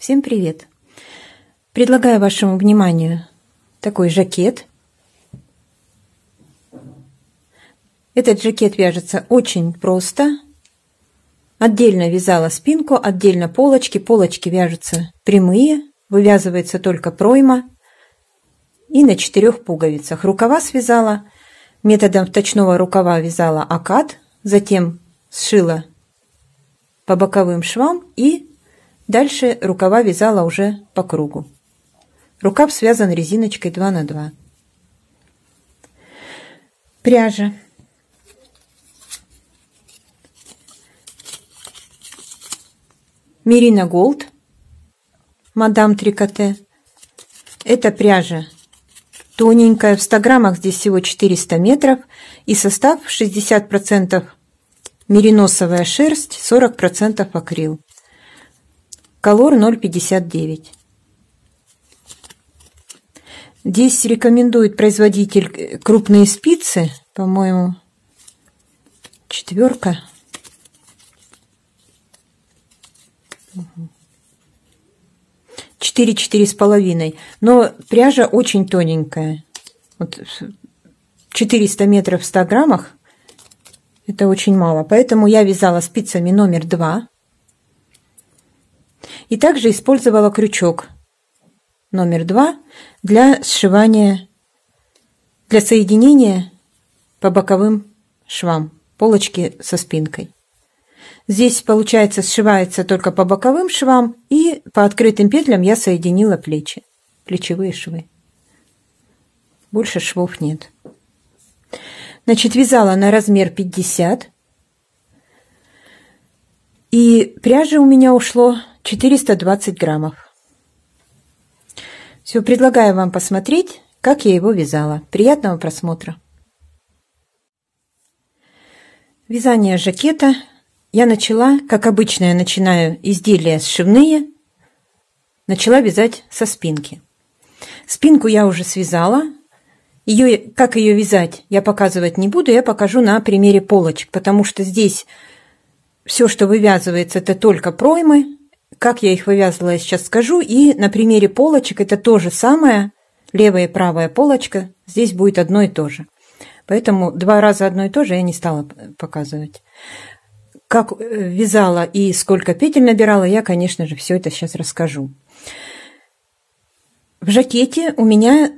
Всем привет! Предлагаю вашему вниманию такой жакет. Этот жакет вяжется очень просто. Отдельно вязала спинку, отдельно полочки. Полочки вяжутся прямые, вывязывается только пройма. И на 4 пуговицах. Рукава связала методом вточного рукава, вязала окат, затем сшила по боковым швам и дальше рукава вязала уже по кругу. Рукав связан резиночкой 2×2. Пряжа. Merino Gold. Madam Tricote. Это пряжа тоненькая. В 100 граммах здесь всего 400 метров. И состав 60% мериносовая шерсть, 40% акрил. Колор059. Здесь рекомендует производитель крупные спицы, по-моему, 4. Угу. 4–4,5, но пряжа очень тоненькая. Вот 400 метров в 100 граммах это очень мало, поэтому я вязала спицами номер 2 и также использовала крючок номер 2 для сшивания, для соединения по боковым швам полочки со спинкой. Здесь, получается, сшивается только по боковым швам, и по открытым петлям я соединила плечи, плечевые швы. Больше швов нет. Значит, вязала на размер 50. И пряжи у меня ушло 420 граммов. Все, предлагаю вам посмотреть, как я его вязала. Приятного просмотра. Вязание жакета. Я начала, как обычно, я начинаю изделия сшивные, начала вязать со спинки. Спинку я уже связала. Как ее вязать, я показывать не буду, я покажу на примере полочек, потому что здесь все, что вывязывается, это только проймы. Как я их вывязывала, я сейчас скажу. И на примере полочек это то же самое. Левая и правая полочка здесь будет одно и то же. Поэтому 2 раза одно и то же я не стала показывать. Как вязала и сколько петель набирала, я, конечно же, все это сейчас расскажу. В жакете у меня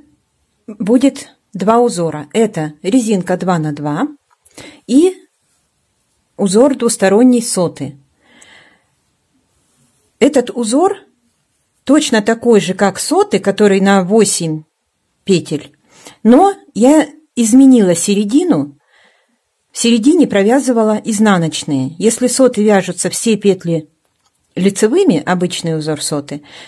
будет 2 узора. Это резинка 2×2 и узор двусторонний 100. Этот узор точно такой же, как 100, который на 8 петель, но я изменила середину. В середине провязывала изнаночные. Если 100 вяжутся все петли лицевыми, обычный узор 100,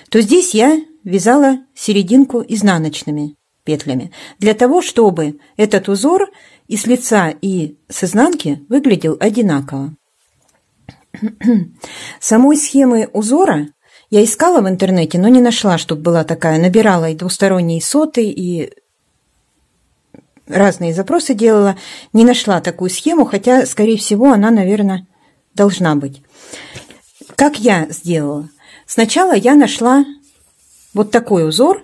то здесь я вязала серединку изнаночными петлями, для того, чтобы этот узор и с лица, и с изнанки выглядел одинаково. Самой схемы узора я искала в интернете, но не нашла, чтобы была такая. Набирала и двусторонние 100, и разные запросы делала, не нашла такую схему, хотя, скорее всего, она, наверное, должна быть. Как я сделала? Сначала я нашла вот такой узор,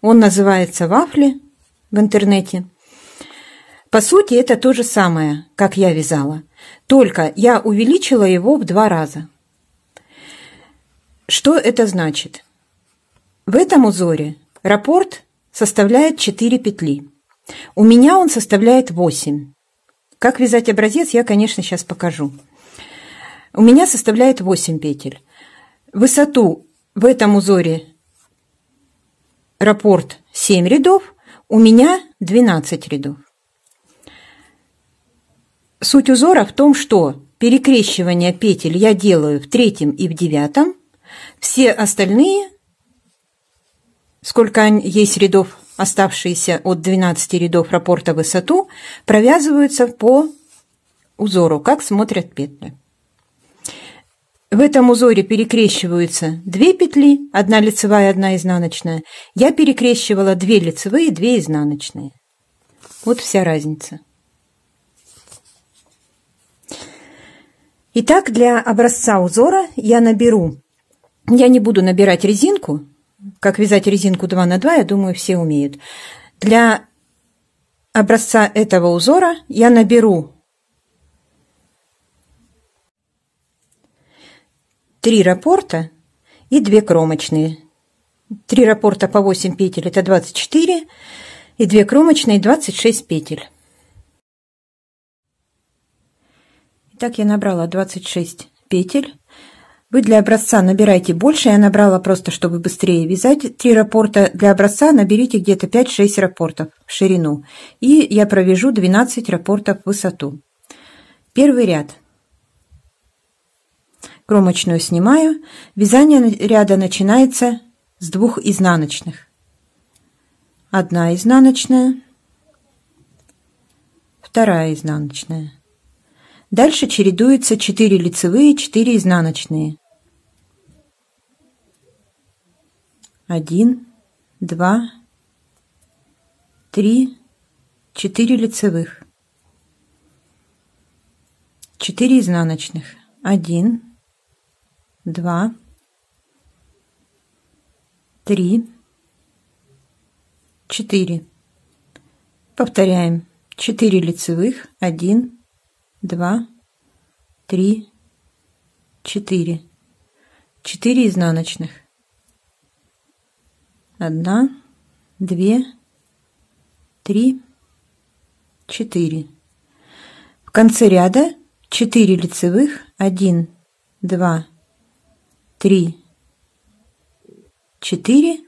он называется вафли в интернете. По сути, это то же самое, как я вязала, только я увеличила его в 2 раза. Что это значит? В этом узоре раппорт составляет 4 петли. У меня он составляет 8. Как вязать образец, я, конечно, сейчас покажу. У меня составляет 8 петель. Высоту в этом узоре раппорт 7 рядов, у меня 12 рядов. Суть узора в том, что перекрещивание петель я делаю в 3-м и в 9-м. Все остальные, сколько есть рядов, оставшиеся от 12 рядов раппорта в высоту, провязываются по узору, как смотрят петли. В этом узоре перекрещиваются 2 петли, 1 лицевая, 1 изнаночная. Я перекрещивала 2 лицевые, 2 изнаночные. Вот вся разница. Итак, для образца узора я наберу Я не буду набирать резинку. Как вязать резинку 2 на 2, я думаю, все умеют. Для образца этого узора я наберу 3 раппорта и 2 кромочные. 3 раппорта по 8 петель – это 24, и 2 кромочные – 26 петель. Итак, я набрала 26 петель. Вы для образца набирайте больше, я набрала просто, чтобы быстрее вязать. 3 раппорта для образца наберите где-то 5-6 раппортов в ширину. И я провяжу 12 раппортов в высоту. Первый ряд. Кромочную снимаю. Вязание ряда начинается с 2 изнаночных. 1 изнаночная, 2 изнаночная. Дальше чередуются 4 лицевые, 4 изнаночные. 1, 2, 3, 4 лицевых, 4 изнаночных. 1, 2, 3, 4. Повторяем. 4 лицевых, 1, 2, 3, 4, 4 изнаночных, 1, 2, 3, 4. В конце ряда 4 лицевых, 1, 2, 3, 4,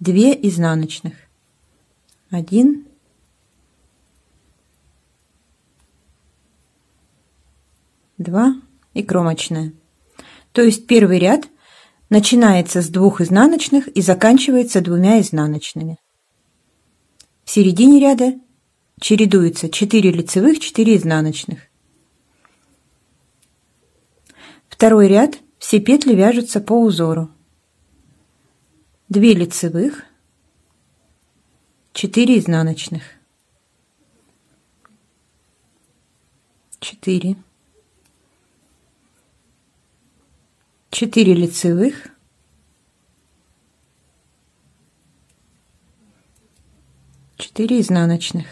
2 изнаночных, 1, 2 и кромочная. То есть первый ряд начинается с 2 изнаночных и заканчивается 2 изнаночными. В середине ряда чередуется 4 лицевых, 4 изнаночных. Второй ряд, все петли вяжутся по узору. 2 лицевых, 4 изнаночных. 4. 4 лицевых, 4 изнаночных,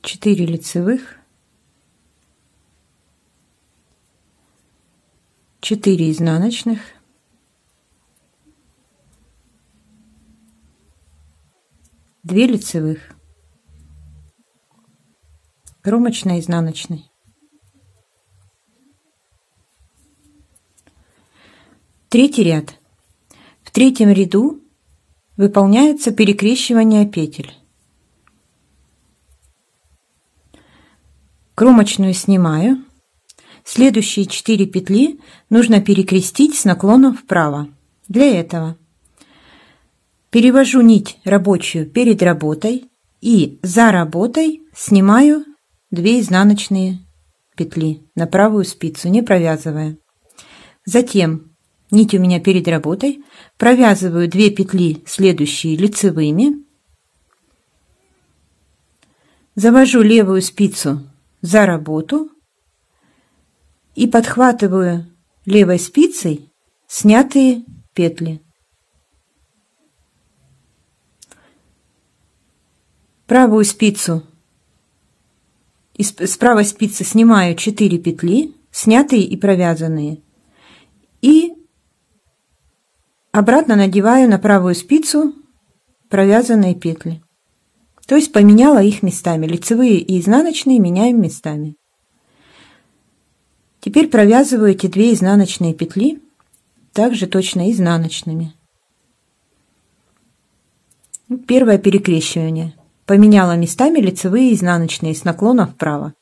4 лицевых, 4 изнаночных, 2 лицевых, кромочная, изнаночная. Третий ряд. В третьем ряду выполняется перекрещивание петель. Кромочную снимаю. Следующие 4 петли нужно перекрестить с наклоном вправо. Для этого перевожу нить рабочую перед работой и за работой снимаю 2 изнаночные петли на правую спицу, не провязывая. Затем нить у меня перед работой, провязываю 2 петли следующие лицевыми, завожу левую спицу за работу и подхватываю левой спицей снятые петли. Правую спицу, с правой спицы снимаю 4 петли, снятые и провязанные, и обратно надеваю на правую спицу провязанные петли. То есть поменяла их местами. Лицевые и изнаночные меняем местами. Теперь провязываю эти 2 изнаночные петли также точно изнаночными. Первое перекрещивание. Поменяла местами лицевые и изнаночные с наклоном вправо.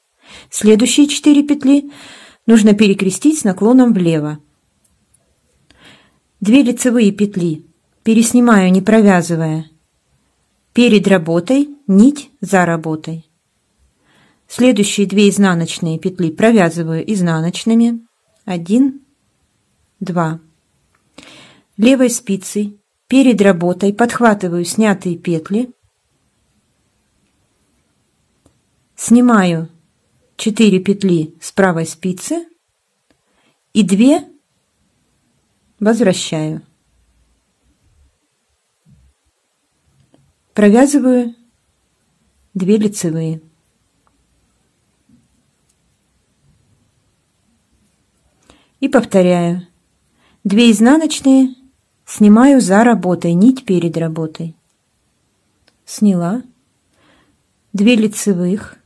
Следующие 4 петли нужно перекрестить с наклоном влево. 2 лицевые петли переснимаю, не провязывая, перед работой, нить за работой. Следующие 2 изнаночные петли провязываю изнаночными. 1, 2. Левой спицей перед работой подхватываю снятые петли, снимаю 4 петли с правой спицы и 2 возвращаю, провязываю 2 лицевые. И повторяю. 2 изнаночные снимаю за работой, нить перед работой. Сняла 2 лицевых.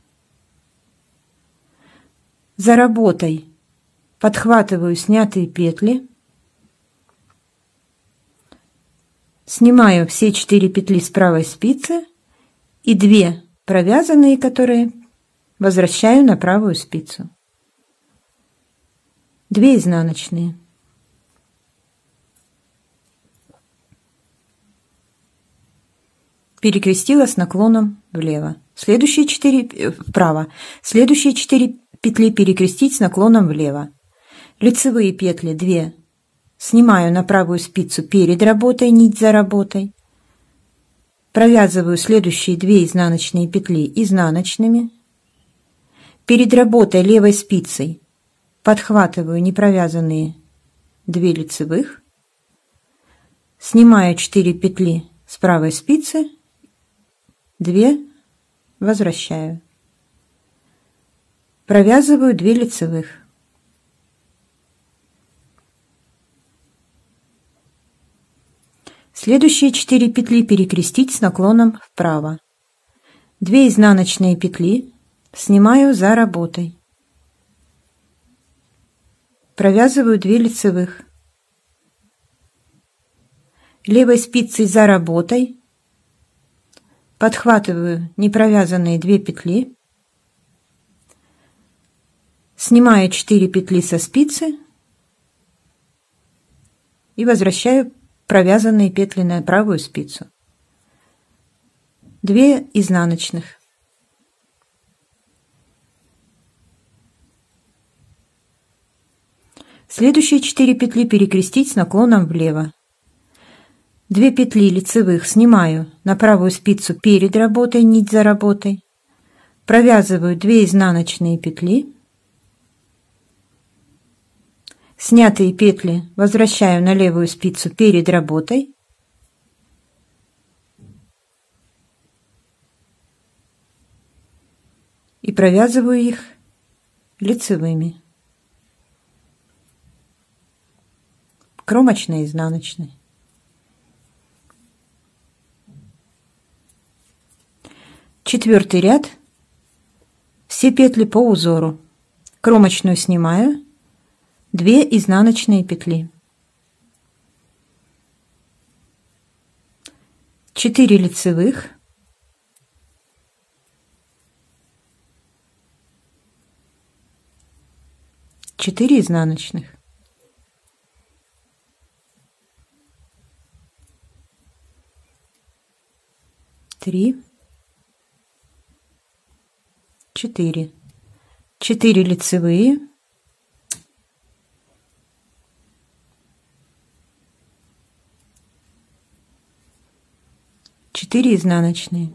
За работой подхватываю снятые петли, снимаю все 4 петли с правой спицы и 2 провязанные, которые возвращаю на правую спицу. 2 изнаночные. Перекрестила с наклоном влево. Следующие 4 вправо. Следующие 4 петли перекрестить с наклоном влево. Лицевые петли 2 снимаю на правую спицу перед работой, нить за работой. Провязываю следующие 2 изнаночные петли изнаночными. Перед работой левой спицей подхватываю непровязанные 2 лицевых. Снимаю 4 петли с правой спицы. 2 возвращаю, провязываю 2 лицевых, следующие 4 петли перекрестить с наклоном вправо, 2 изнаночные петли снимаю за работой, провязываю 2 лицевых, левой спицей за работой подхватываю непровязанные 2 петли, снимаю 4 петли со спицы и возвращаю провязанные петли на правую спицу. 2 изнаночных. Следующие 4 петли перекрестить с наклоном влево. 2 петли лицевых снимаю на правую спицу перед работой, нить за работой, провязываю 2 изнаночные петли, снятые петли возвращаю на левую спицу перед работой, и провязываю их лицевыми, кромочной, изнаночной. Четвертый ряд, все петли по узору, кромочную снимаю, 2 изнаночные петли, 4 лицевых, четыре изнаночных. Три. 4. 4 лицевые, 4 изнаночные.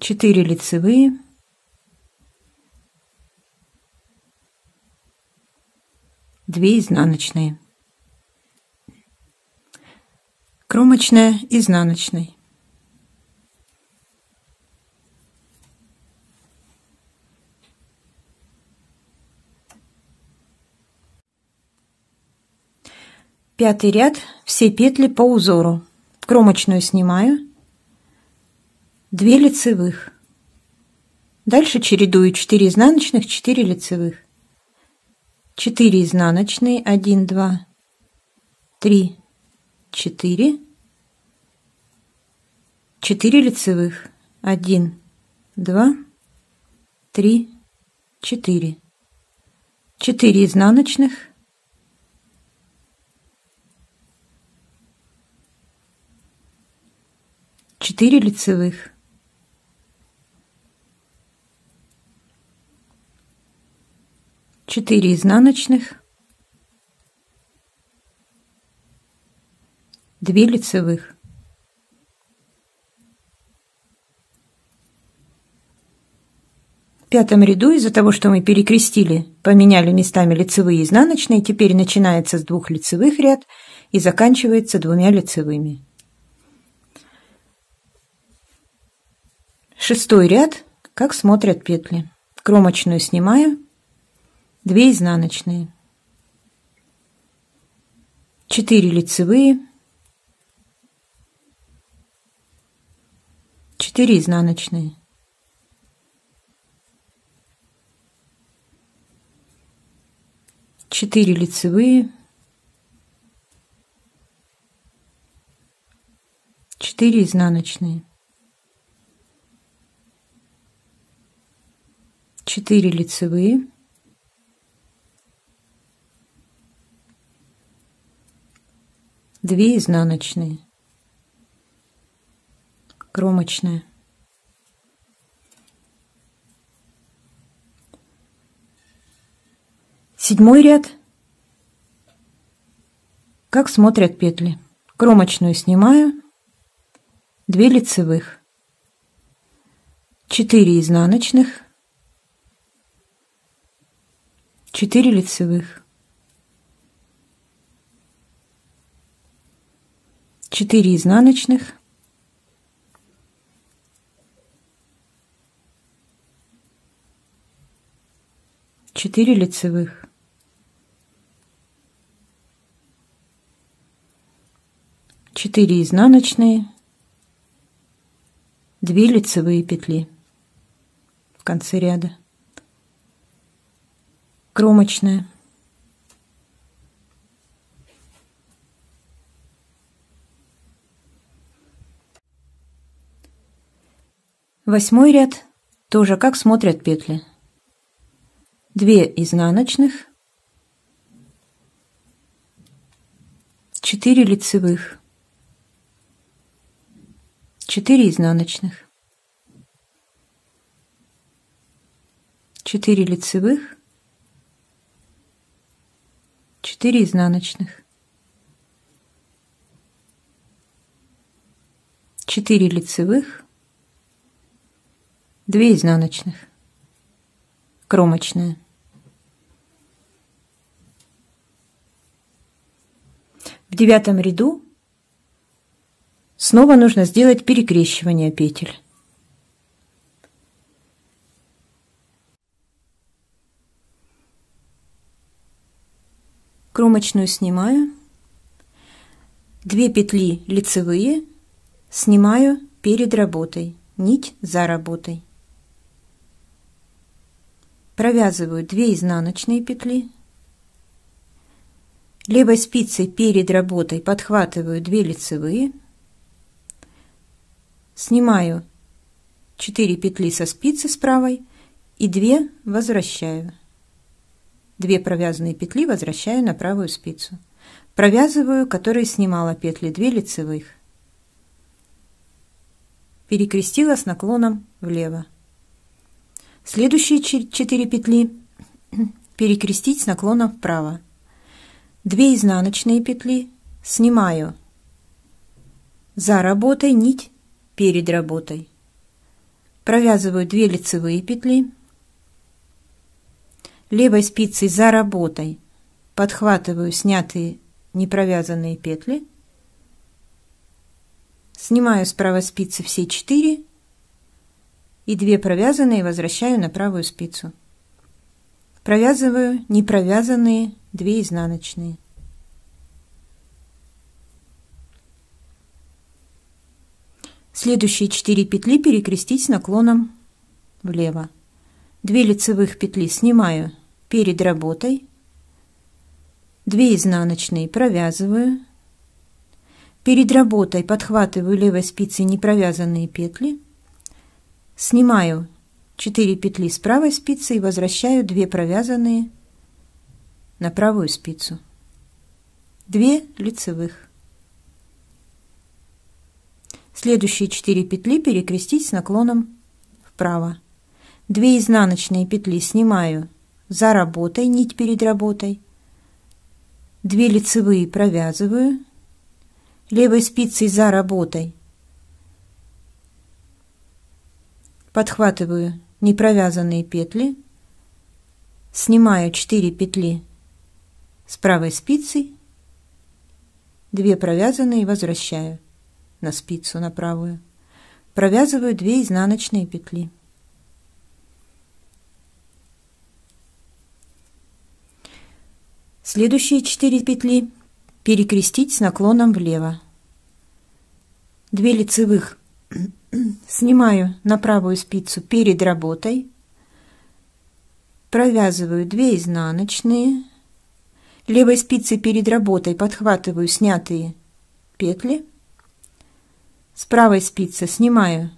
Четыре лицевые, 2 изнаночные. Кромочная, изнаночной. Пятый ряд, все петли по узору, кромочную снимаю, 2 лицевых, дальше чередую 4 изнаночных, 4 лицевых, 4 изнаночные, 1, 2, 3, 4, 4 лицевых, 1, 2, 3, 4, 4 изнаночных, 4 лицевых, 4 изнаночных, 2 лицевых, пятом ряду, из-за того, что мы перекрестили, поменяли местами лицевые и изнаночные, теперь начинается с двух лицевых ряд и заканчивается двумя лицевыми. Шестой ряд, как смотрят петли. Кромочную снимаю, 2 изнаночные, 4 лицевые, 4 изнаночные. Четыре лицевые, 4 изнаночные, 4 лицевые, 2 изнаночные, кромочная. Седьмой ряд, как смотрят петли. Кромочную снимаю, 2 лицевых, 4 изнаночных, 4 лицевых, 4 изнаночных, 4 лицевых. Четыре изнаночные, 2 лицевые петли в конце ряда, кромочная, 8 ряд, тоже как смотрят петли, 2 изнаночных, 4 лицевых, 4 изнаночных, 4 лицевых, 4 изнаночных, 4 лицевых, 2 изнаночных, кромочная. В 9 ряду снова нужно сделать перекрещивание петель. Кромочную снимаю, 2 петли лицевые снимаю перед работой, нить за работой. Провязываю 2 изнаночные петли. Левой спицей перед работой подхватываю 2 лицевые. Снимаю 4 петли со спицы с правой и 2 возвращаю. 2 провязанные петли возвращаю на правую спицу. Провязываю, которые снимала петли, 2 лицевых. Перекрестила с наклоном влево. Следующие 4 петли перекрестить с наклоном вправо. 2 изнаночные петли снимаю за работой, нить перед работой, провязываю 2 лицевые петли, левой спицей за работой подхватываю снятые непровязанные петли, снимаю с правой спицы все 4 и 2 провязанные возвращаю на правую спицу, провязываю непровязанные 2 изнаночные. Следующие 4 петли перекрестить с наклоном влево. 2 лицевых петли снимаю перед работой, 2 изнаночные провязываю, перед работой подхватываю левой спицей непровязанные петли, снимаю 4 петли с правой спицы и возвращаю 2 провязанные на правую спицу, 2 лицевых. Следующие 4 петли перекрестить с наклоном вправо. 2 изнаночные петли снимаю за работой, нить перед работой. 2 лицевые провязываю. Левой спицей за работой подхватываю непровязанные петли, снимаю 4 петли с правой спицей, 2 провязанные возвращаю на спицу, на правую, провязываю 2 изнаночные петли. Следующие 4 петли перекрестить с наклоном влево. 2 лицевых снимаю на правую спицу перед работой, провязываю 2 изнаночные, левой спицей перед работой подхватываю снятые петли, с правой спицы снимаю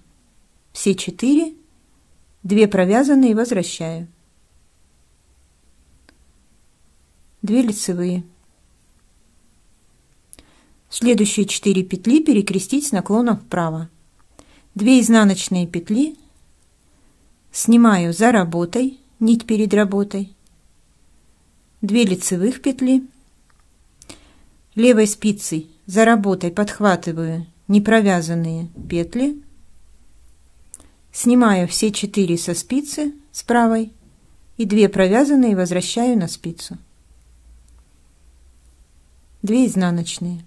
все 4, 2 провязанные возвращаю, 2 лицевые. Следующие 4 петли перекрестить с наклоном вправо. 2 изнаночные петли снимаю за работой, нить перед работой, 2 лицевых петли, левой спицей за работой подхватываю непровязанные петли, снимаю все 4 со спицы с правой и 2 провязанные возвращаю на спицу, 2 изнаночные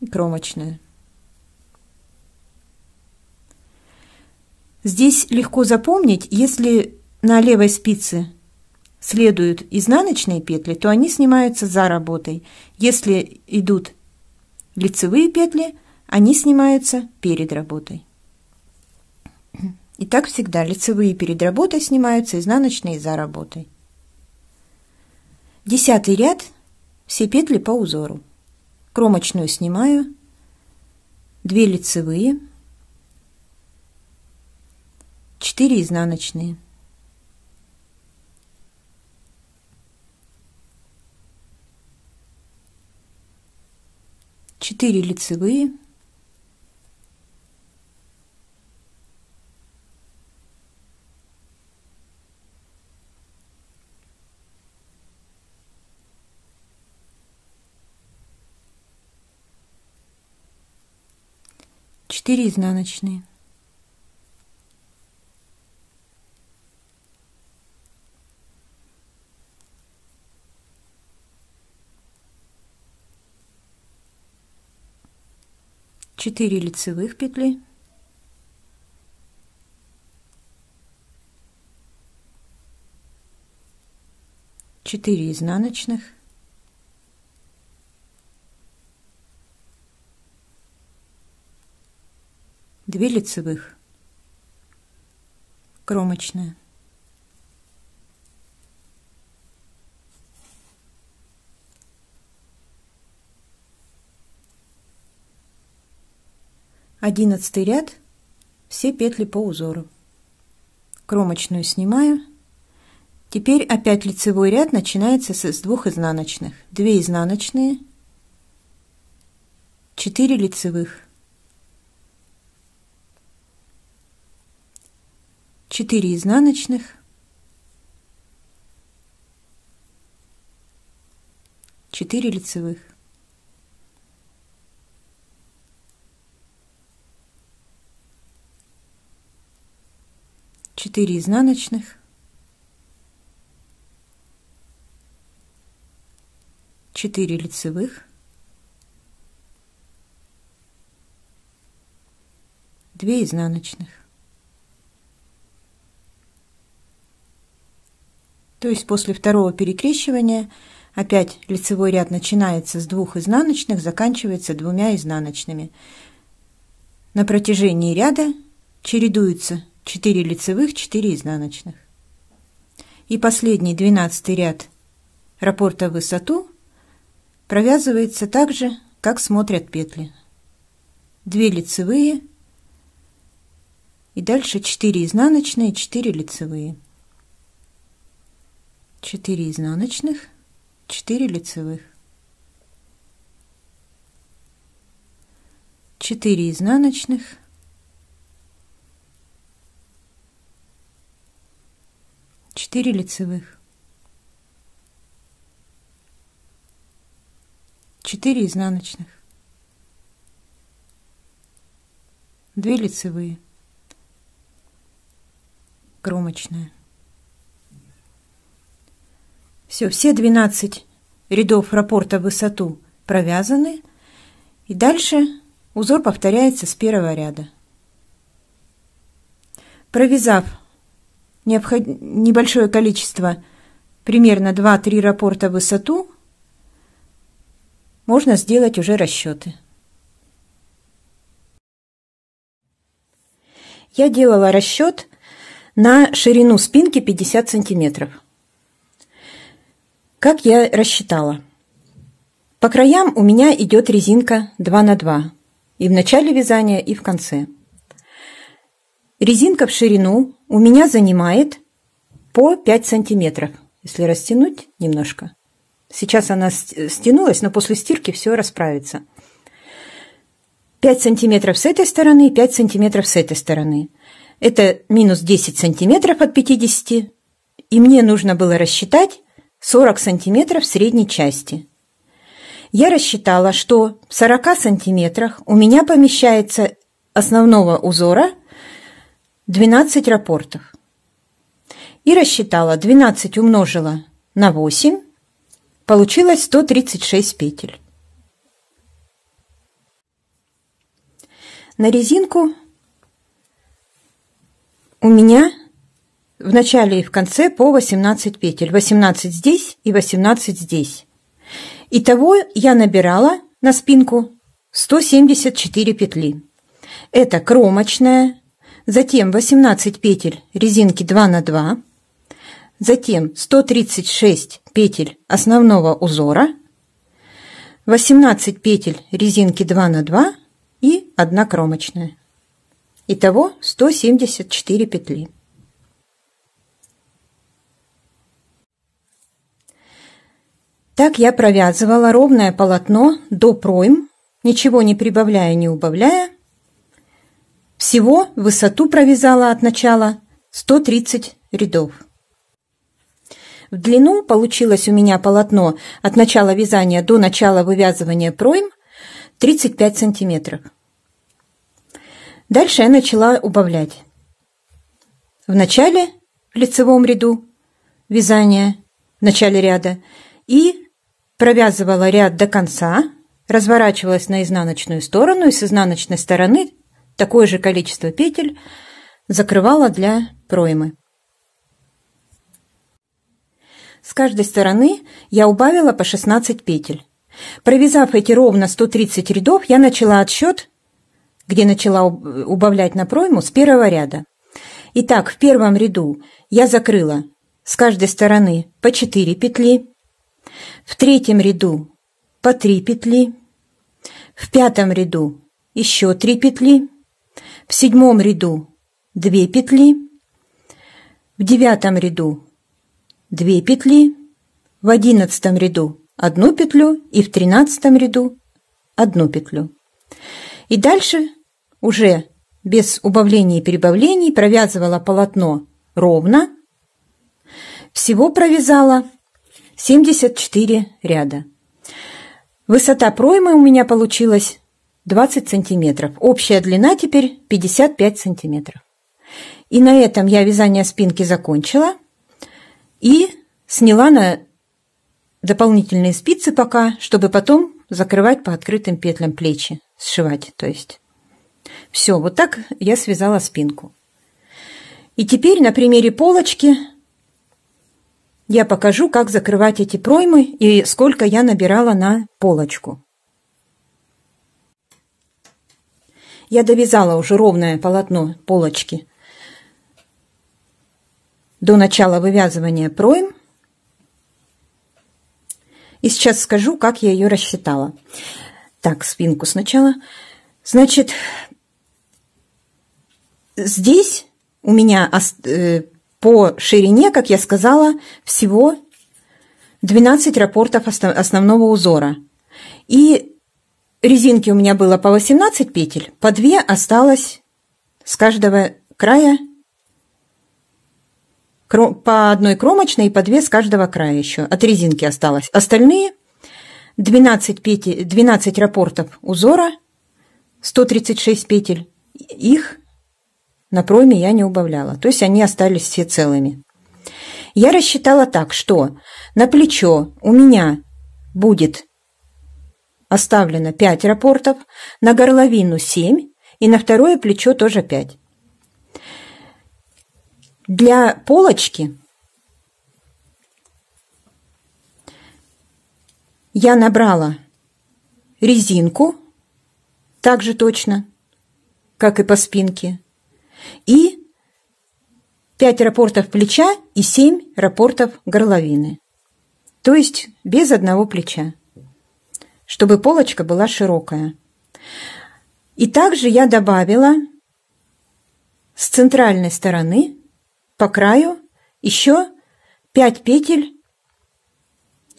и кромочная. Здесь легко запомнить, если на левой спице следуют изнаночные петли, то они снимаются за работой. Если идут лицевые петли, они снимаются перед работой. И так всегда: лицевые перед работой снимаются, изнаночные за работой. 10-й ряд, все петли по узору. Кромочную снимаю, 2 лицевые, 4 изнаночные. Четыре лицевые, 4 изнаночные, 4 лицевых петли, 4 изнаночных, 2 лицевых, кромочная. Одиннадцатый ряд, все петли по узору. Кромочную снимаю. Теперь опять лицевой ряд начинается с 2 изнаночных. 2 изнаночные, 4 лицевых, 4 изнаночных, 4 лицевых. 4 изнаночных, 4 лицевых, 2 изнаночных. То есть после второго перекрещивания опять лицевой ряд начинается с 2 изнаночных, заканчивается 2 изнаночными. На протяжении ряда чередуются 4 лицевых, 4 изнаночных. И последний 12-й ряд раппорта в высоту провязывается так же, как смотрят петли. 2 лицевые и дальше 4 изнаночные, 4 лицевые. 4 изнаночных, 4 лицевых. 4 изнаночных, 4 лицевых, 4 изнаночных, 2 лицевые, кромочная. Все 12 рядов раппорта в высоту провязаны, и дальше узор повторяется с первого ряда. Провязав небольшое количество, примерно 2-3 раппорта в высоту, можно сделать уже расчеты. Я делала расчет на ширину спинки 50 сантиметров. Как я рассчитала? По краям у меня идет резинка 2 на 2, и в начале вязания, и в конце. Резинка в ширину у меня занимает по 5 сантиметров, если растянуть немножко. Сейчас она стянулась, но после стирки все расправится. 5 сантиметров с этой стороны и 5 сантиметров с этой стороны. Это минус 10 сантиметров от 50. И мне нужно было рассчитать 40 сантиметров в средней части. Я рассчитала, что в 40 сантиметрах у меня помещается основного узора 12 раппортов. И рассчитала 12 умножила на 8. Получилось 136 петель. На резинку у меня в начале и в конце по 18 петель. 18 здесь и 18 здесь. Итого я набирала на спинку 174 петли. Это кромочная, затем 18 петель резинки 2 на 2, затем 136 петель основного узора, 18 петель резинки 2 на 2, и 1 кромочная. Итого 174 петли. Так я провязывала ровное полотно до пройм, ничего не прибавляя, не убавляя. Всего высоту провязала от начала 130 рядов. В длину получилось у меня полотно от начала вязания до начала вывязывания пройм 35 сантиметров. Дальше я начала убавлять. В начале, в лицевом ряду вязания, в начале ряда, и провязывала ряд до конца, разворачивалась на изнаночную сторону, и с изнаночной стороны такое же количество петель закрывала для проймы. С каждой стороны я убавила по 16 петель. Провязав эти ровно 130 рядов, я начала отсчет, где начала убавлять на пройму, с первого ряда. Итак, в первом ряду я закрыла с каждой стороны по 4 петли, в третьем ряду по 3 петли, в пятом ряду еще 3 петли, в седьмом ряду 2 петли, в девятом ряду 2 петли, в одиннадцатом ряду 1 петлю и в 13 ряду 1 петлю. И дальше уже без убавлений и перебавлений провязывала полотно ровно. Всего провязала 74 ряда. Высота проймы у меня получилась 20 сантиметров. Общая длина теперь 55 сантиметров. И на этом я вязание спинки закончила и сняла на дополнительные спицы пока, чтобы потом закрывать по открытым петлям плечи, сшивать, то есть. Все, вот так я связала спинку. И теперь на примере полочки я покажу, как закрывать эти проймы и сколько я набирала на полочку. Я довязала уже ровное полотно полочки до начала вывязывания пройм. И сейчас скажу, как я ее рассчитала. Так, спинку сначала. Значит, здесь у меня по ширине, как я сказала, всего 12 раппортов основного узора. И резинки у меня было по 18 петель, по 2 осталось с каждого края, по 1 кромочной и по 2 с каждого края еще от резинки осталось. Остальные 12 раппортов узора, 136 петель их на пройме я не убавляла. То есть они остались все целыми. Я рассчитала так, что на плечо у меня будет оставлено 5 рапортов, на горловину 7 и на второе плечо тоже 5. Для полочки я набрала резинку, так же точно, как и по спинке, и 5 рапортов плеча и 7 рапортов горловины. То есть без одного плеча, чтобы полочка была широкая. И также я добавила с центральной стороны по краю еще 5 петель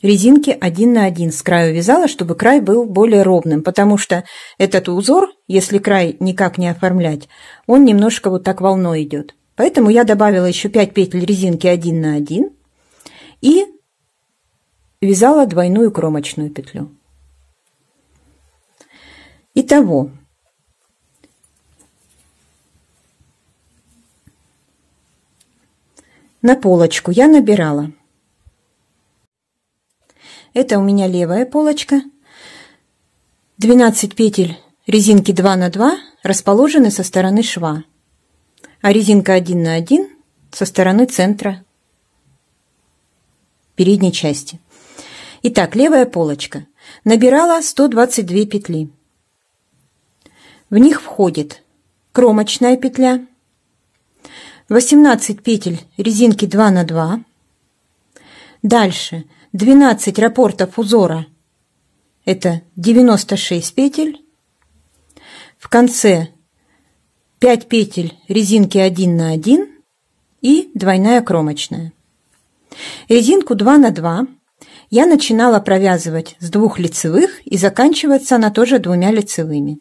резинки 1 на 1 с краю вязала, чтобы край был более ровным, потому что этот узор, если край никак не оформлять, он немножко вот так волной идет. Поэтому я добавила еще 5 петель резинки 1 на 1 и вязала двойную кромочную петлю. Итого на полочку я набирала. Это у меня левая полочка. 12 петель резинки 2 на 2 расположены со стороны шва, а резинка 1 на 1 со стороны центра передней части. Итак, левая полочка. Набирала 122 петли. В них входит кромочная петля, 18 петель резинки 2 на 2, дальше 12 рапортов узора, это 96 петель, в конце 5 петель резинки 1 на 1 и двойная кромочная. Резинку 2 на 2 я начинала провязывать с 2 лицевых и заканчивается она тоже 2 лицевыми.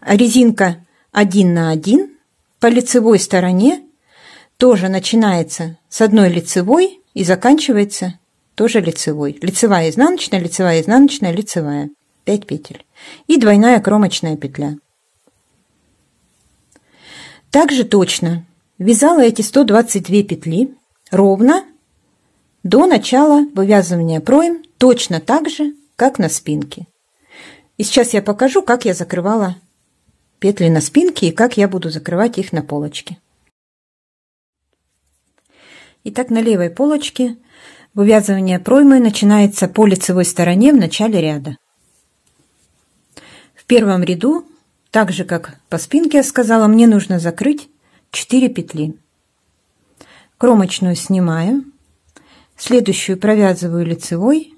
А резинка 1 на 1 по лицевой стороне тоже начинается с 1 лицевой и заканчивается тоже лицевой. Лицевая, изнаночная, лицевая, изнаночная, лицевая. 5 петель. И двойная кромочная петля. Также точно вязала эти 122 петли ровно до начала вывязывания пройм, точно так же, как на спинке. И сейчас я покажу, как я закрывала петли на спинке и как я буду закрывать их на полочке. Итак, на левой полочке вывязывание проймы начинается по лицевой стороне в начале ряда. В первом ряду, так же как по спинке я сказала, мне нужно закрыть 4 петли. Кромочную снимаю, следующую провязываю лицевой,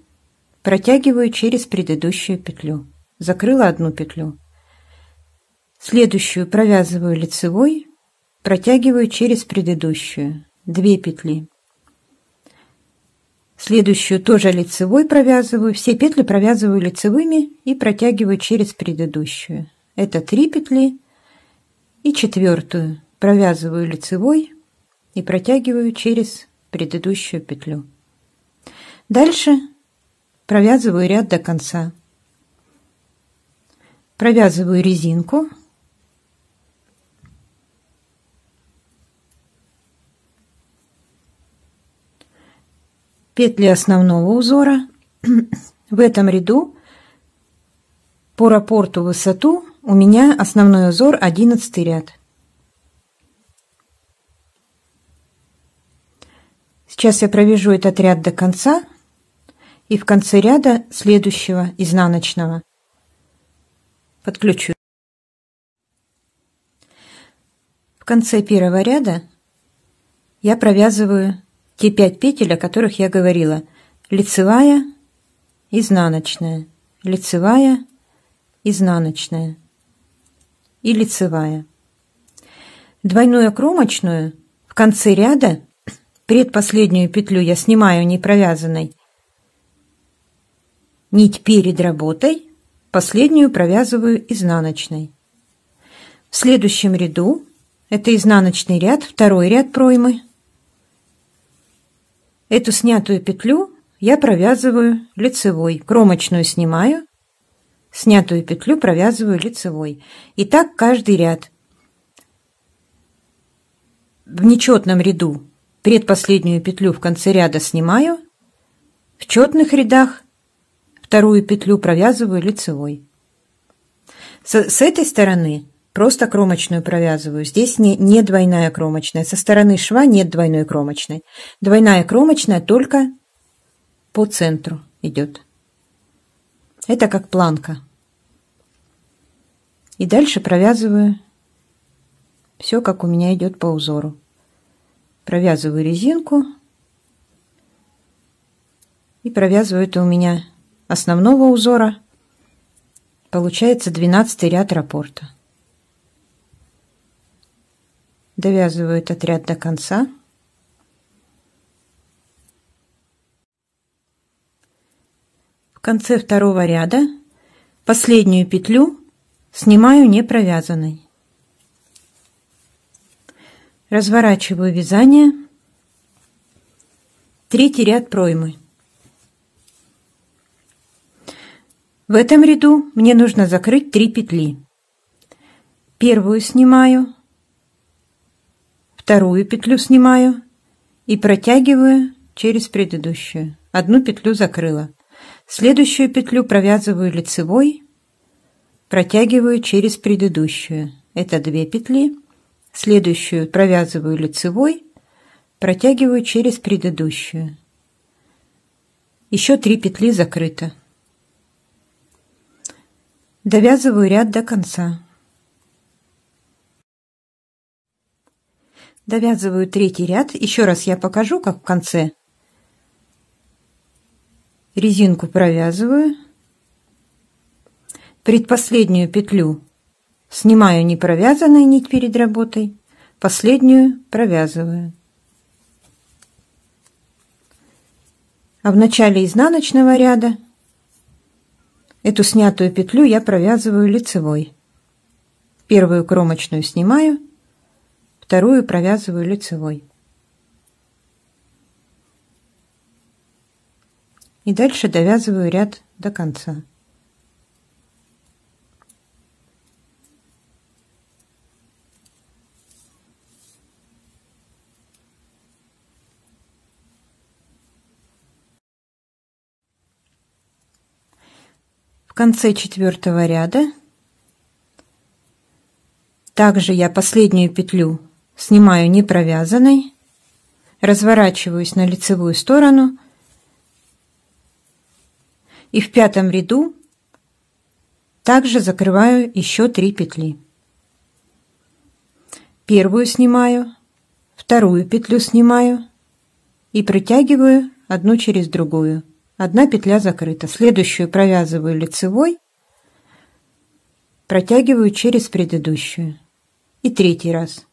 протягиваю через предыдущую петлю. Закрыла 1 петлю. Следующую провязываю лицевой, протягиваю через предыдущую. 2 петли. Следующую тоже лицевой провязываю, все петли провязываю лицевыми и протягиваю через предыдущую. Это 3 петли. И 4-ю провязываю лицевой и протягиваю через предыдущую петлю. Дальше провязываю ряд до конца. Провязываю резинку. Петли основного узора. В этом ряду по рапорту высоту у меня основной узор 11 ряд. Сейчас я провяжу этот ряд до конца и в конце ряда следующего изнаночного подключу. В конце первого ряда я провязываю те 5 петель, о которых я говорила. Лицевая, изнаночная, лицевая, изнаночная и лицевая. Двойную кромочную в конце ряда, предпоследнюю петлю я снимаю не провязанной, нить перед работой, последнюю провязываю изнаночной. В следующем ряду, это изнаночный ряд, второй ряд проймы, эту снятую петлю я провязываю лицевой, кромочную снимаю, снятую петлю провязываю лицевой. И так каждый ряд. в нечетном ряду предпоследнюю петлю в конце ряда снимаю, в четных рядах вторую петлю провязываю лицевой. С этой стороны просто кромочную провязываю. Здесь не двойная кромочная. Со стороны шва нет двойной кромочной. Двойная кромочная только по центру идет. Это как планка. И дальше провязываю все, как у меня идет по узору. Провязываю резинку. И провязываю это у меня основного узора. Получается 12-й ряд раппорта. Довязываю этот ряд до конца. В конце второго ряда последнюю петлю снимаю не провязанной. Разворачиваю вязание. Третий ряд проймы. В этом ряду мне нужно закрыть 3 петли. Первую снимаю, вторую петлю снимаю и протягиваю через предыдущую. Одну петлю закрыла. Следующую петлю провязываю лицевой, протягиваю через предыдущую. Это 2 петли. Следующую провязываю лицевой, протягиваю через предыдущую. Еще 3 петли закрыто. Довязываю ряд до конца. Довязываю третий ряд. Еще раз я покажу, как в конце. Резинку провязываю. Предпоследнюю петлю снимаю не провязанную нить перед работой. Последнюю провязываю. А в начале изнаночного ряда эту снятую петлю я провязываю лицевой. Первую кромочную снимаю, вторую провязываю лицевой. И дальше довязываю ряд до конца. В конце четвертого ряда также я последнюю петлю снимаю не провязанной, разворачиваюсь на лицевую сторону, и в пятом ряду также закрываю еще 3 петли. Первую снимаю, вторую петлю снимаю и протягиваю одну через другую. Одна петля закрыта. Следующую провязываю лицевой, протягиваю через предыдущую. И третий раз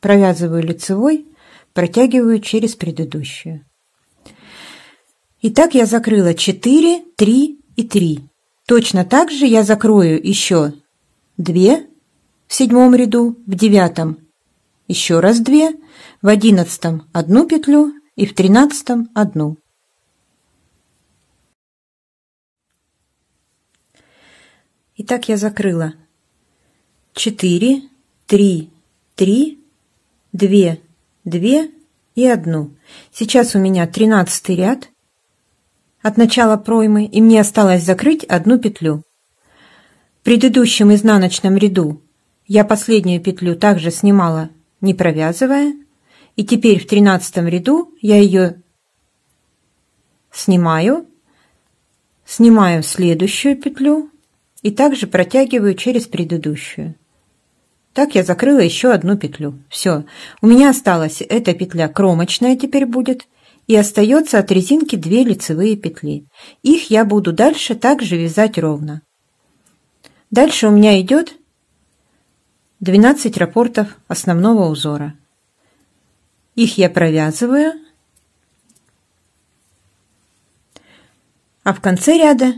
провязываю лицевой, протягиваю через предыдущую. Итак, я закрыла 4, 3 и 3. Точно так же я закрою еще 2 в 7 ряду, в 9 еще раз 2, в 11 одну петлю и в 13 одну. Итак, я закрыла 4, 3, 3, 2, 2 и 1. Сейчас у меня 13-й ряд от начала проймы, и мне осталось закрыть одну петлю. В предыдущем изнаночном ряду я последнюю петлю также снимала, не провязывая, и теперь в 13-м ряду я ее снимаю, снимаю следующую петлю, и также протягиваю через предыдущую. Так я закрыла еще одну петлю. Все. У меня осталась эта петля кромочная теперь будет. И остается от резинки 2 лицевые петли. Их я буду дальше также вязать ровно. Дальше у меня идет 12 раппортов основного узора. Их я провязываю. А в конце ряда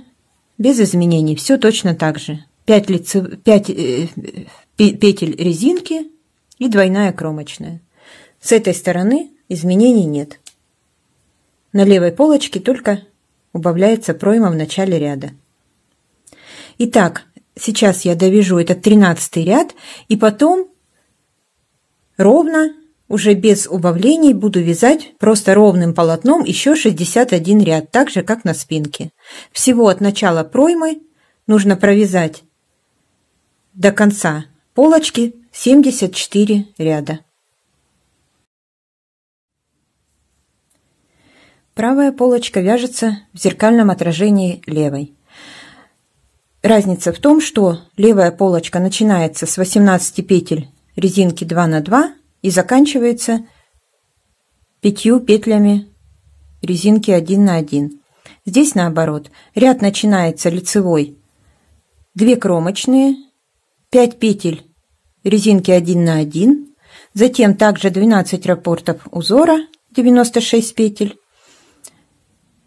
без изменений все точно так же. 5 петель резинки и двойная кромочная. С этой стороны изменений нет. На левой полочке только убавляется пройма в начале ряда. Итак, сейчас я довяжу этот 13-й ряд и потом ровно Уже без убавлений буду вязать просто ровным полотном еще 61 ряд, так же как на спинке. Всего от начала проймы нужно провязать до конца полочки 74 ряда. Правая полочка вяжется в зеркальном отражении левой. Разница в том, что левая полочка начинается с 18 петель резинки 2 на 2 и заканчивается 5 петлями резинки 1 на 1. Здесь наоборот. Ряд начинается лицевой, 2 кромочные, 5 петель резинки 1 на 1, затем также 12 раппортов узора, 96 петель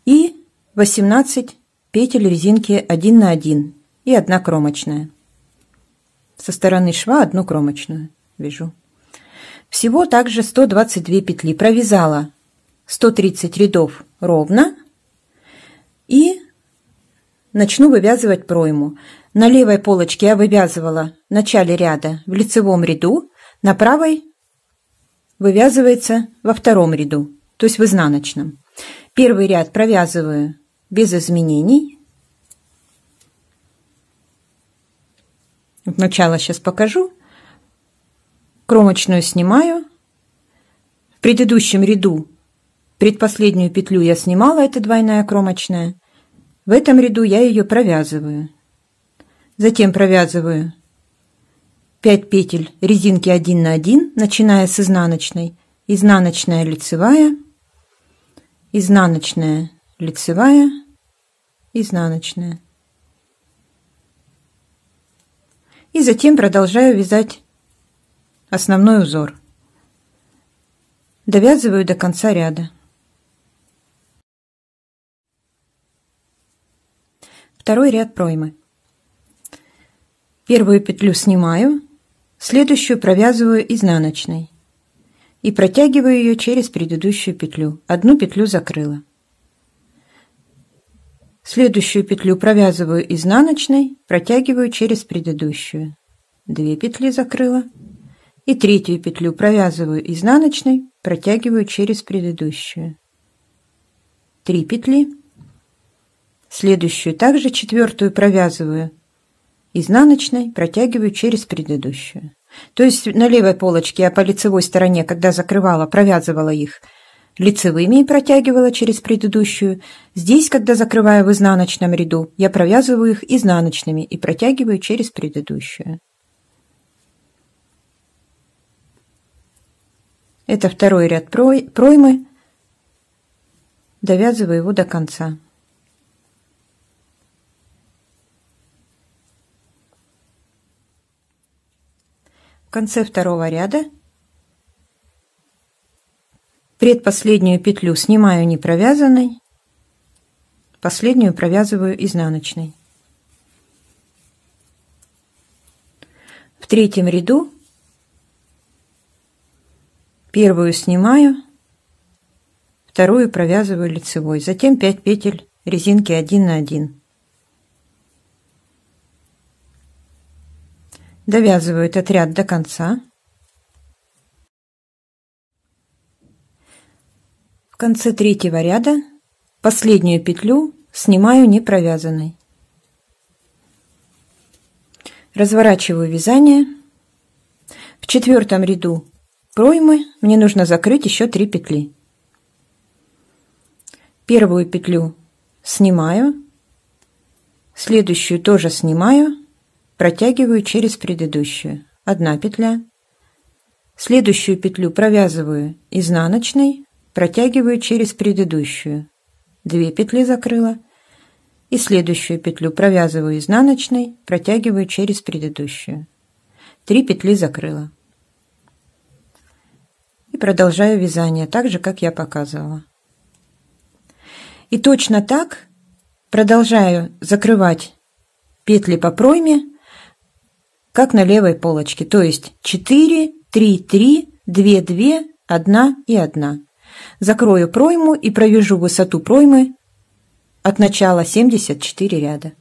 и 18 петель резинки 1 на 1 и 1 кромочная. Со стороны шва 1 кромочную вяжу. Всего также 122 петли. Провязала 130 рядов ровно и начну вывязывать пройму. На левой полочке я вывязывала в начале ряда в лицевом ряду, на правой вывязывается во втором ряду, то есть в изнаночном. Первый ряд провязываю без изменений. Начало сейчас покажу. Кромочную снимаю. В предыдущем ряду предпоследнюю петлю я снимала, это двойная кромочная. В этом ряду я ее провязываю. Затем провязываю 5 петель резинки 1 на 1, начиная с изнаночной. Изнаночная, лицевая, изнаночная, лицевая, изнаночная. И затем продолжаю вязать основной узор. Довязываю до конца ряда. Второй ряд проймы. Первую петлю снимаю, следующую провязываю изнаночной и протягиваю ее через предыдущую петлю. Одну петлю закрыла. Следующую петлю провязываю изнаночной, протягиваю через предыдущую. 2 петли закрыла. И третью петлю провязываю изнаночной, протягиваю через предыдущую. 3 петли. Следующую также, четвертую, провязываю изнаночной, протягиваю через предыдущую. То есть на левой полочке я по лицевой стороне, когда закрывала, провязывала их лицевыми и протягивала через предыдущую. Здесь, когда закрываю в изнаночном ряду, я провязываю их изнаночными и протягиваю через предыдущую. Это второй ряд проймы. Довязываю его до конца. В конце второго ряда предпоследнюю петлю снимаю не провязанной, последнюю провязываю изнаночной. В третьем ряду первую снимаю, вторую провязываю лицевой, затем 5 петель резинки 1 на 1. Довязываю этот ряд до конца. В конце третьего ряда последнюю петлю снимаю не провязанной. Разворачиваю вязание. В четвертом ряду проймы мне нужно закрыть еще 3 петли. Первую петлю снимаю, следующую тоже снимаю, протягиваю через предыдущую. 1 петля. Следующую петлю провязываю изнаночной, протягиваю через предыдущую. 2 петли закрыла. И следующую петлю провязываю изнаночной, протягиваю через предыдущую. 3 петли закрыла. И продолжаю вязание так же, как я показывала. И точно так продолжаю закрывать петли по пройме, как на левой полочке, то есть 4, 3, 3, 2, 2, 1 и 1. Закрою пройму и провяжу высоту проймы от начала 74 ряда.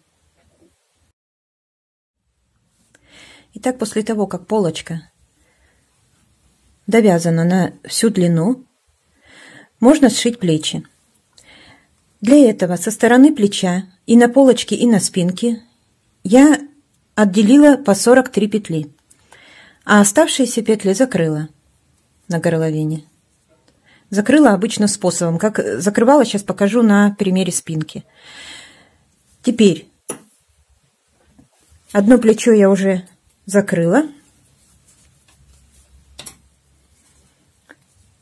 Итак, после того, как полочка довязано на всю длину, можно сшить плечи. Для этого со стороны плеча и на полочке, и на спинке я отделила по 43 петли, а оставшиеся петли закрыла на горловине. Закрыла обычным способом, как закрывала, сейчас покажу на примере спинки. Теперь одно плечо я уже закрыла.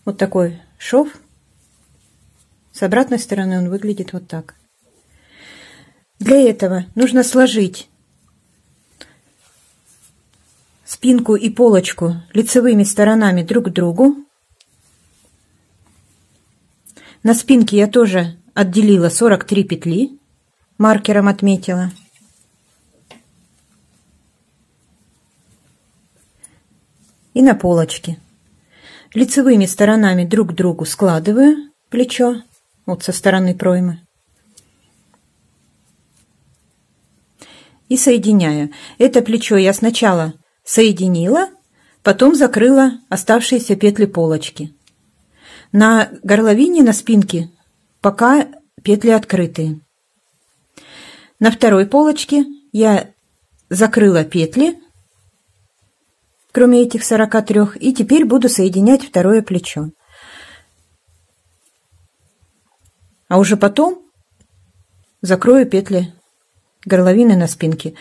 Вот такой шов. С обратной стороны он выглядит вот так. Для этого нужно сложить спинку и полочку лицевыми сторонами друг к другу. На спинке я тоже отделила 43 петли, маркером отметила. И на полочке. Лицевыми сторонами друг к другу складываю плечо, вот со стороны проймы. И соединяю. Это плечо я сначала соединила, потом закрыла оставшиеся петли полочки. На горловине, на спинке пока петли открытые. На второй полочке я закрыла петли, кроме этих 43, и теперь буду соединять второе плечо. А уже потом закрою петли горловины на спинке.